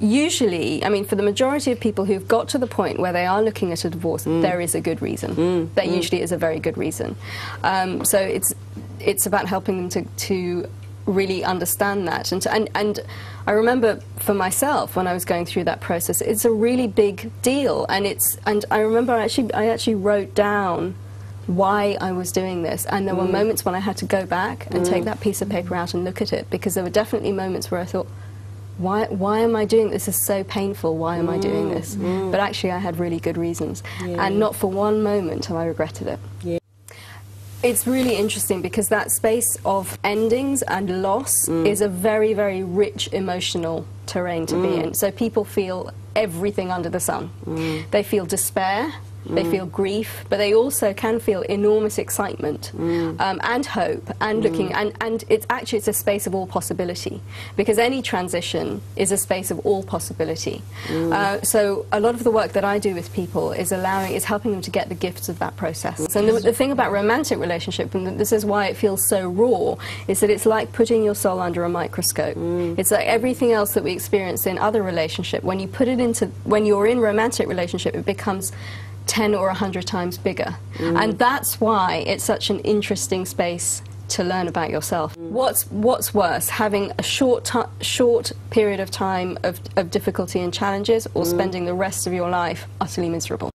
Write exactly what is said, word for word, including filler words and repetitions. usually, I mean, for the majority of people who've got to the point where they are looking at a divorce, mm. there is a good reason. Mm. There mm. usually is a very good reason. Um, so it's it's about helping them to, to really understand that. And, to, and, and I remember for myself when I was going through that process, it's a really big deal. And, it's, and I remember I actually, I actually wrote down why I was doing this, and there mm. were moments when I had to go back and mm. take that piece of paper out and look at it, because there were definitely moments where I thought, why, why am I doing this? This is so painful, why am mm. I doing this? Mm. But actually I had really good reasons, yeah. and not for one moment have I regretted it. Yeah. It's really interesting because that space of endings and loss mm. is a very, very rich emotional terrain to mm. be in. So people feel everything under the sun. Mm. They feel despair, they mm. feel grief, but they also can feel enormous excitement mm. um, and hope and looking mm. and, and it's actually it's a space of all possibility, because any transition is a space of all possibility. Mm. Uh, so a lot of the work that I do with people is allowing is helping them to get the gifts of that process. Mm. So the, the thing about romantic relationship, and this is why it feels so raw, is that it's like putting your soul under a microscope. Mm. It's like everything else that we experience in other relationship. When you put it into when you're in romantic relationship, it becomes ten or a hundred times bigger. Mm. And that's why it's such an interesting space to learn about yourself. Mm. What's, what's worse, having a short, short period of time of, of difficulty and challenges, or mm. spending the rest of your life utterly miserable?